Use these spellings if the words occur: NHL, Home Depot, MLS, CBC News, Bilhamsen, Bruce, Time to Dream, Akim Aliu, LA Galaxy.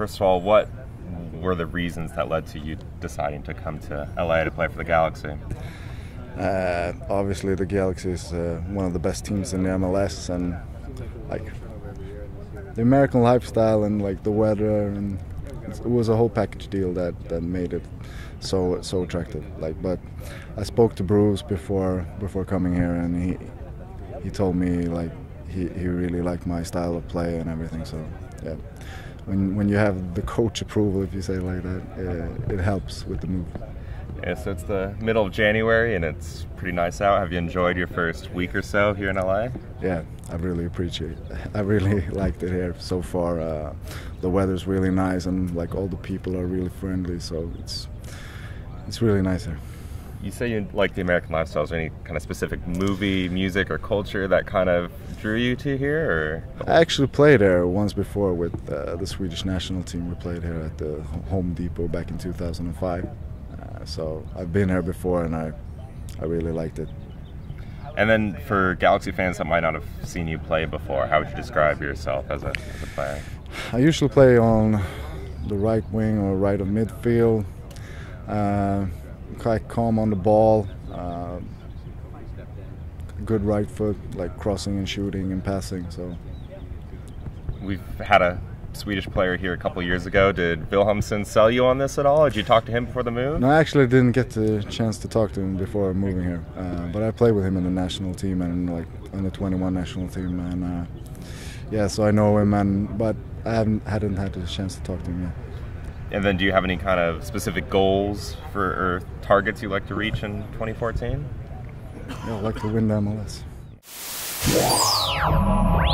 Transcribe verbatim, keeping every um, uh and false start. first of all, what were the reasons that led to you deciding to come to L A to play for the Galaxy? Uh, obviously, the Galaxy is uh, one of the best teams in the M L S, and like the American lifestyle and like the weather, and it was a whole package deal that that made it so so attractive. Like, but I spoke to Bruce before before coming here, and he he told me like he he really liked my style of play and everything. So yeah. When, when you have the coach approval, if you say it like that, it, it helps with the move. Yeah, so it's the middle of January and it's pretty nice out. Have you enjoyed your first week or so here in L A? Yeah, I really appreciate it. I really liked it here so far. Uh, the weather's really nice and like all the people are really friendly, so it's it's really nice here. You say you like the American lifestyle. Is there any kind of specific movie, music, or culture that kind of drew you to here? Or? I actually played here once before with uh, the Swedish national team. We played here at the Home Depot back in two thousand five. Uh, so I've been here before, and I, I really liked it. And then for Galaxy fans that might not have seen you play before, how would you describe yourself as a, as a player? I usually play on the right wing or right of midfield. Uh, Quite calm on the ball, uh, good right foot, like crossing and shooting and passing. So we've had a Swedish player here a couple years ago. Did Bilhamsen sell you on this at all? Did you talk to him before the move? No, I actually didn't get the chance to talk to him before moving here. Uh, but I played with him in the national team and like in the twenty-one national team, and uh, yeah, so I know him. And but I haven't hadn't had the chance to talk to him yet. And then do you have any kind of specific goals for or targets you'd like to reach in twenty fourteen? Yeah, I'd like to win the M L S.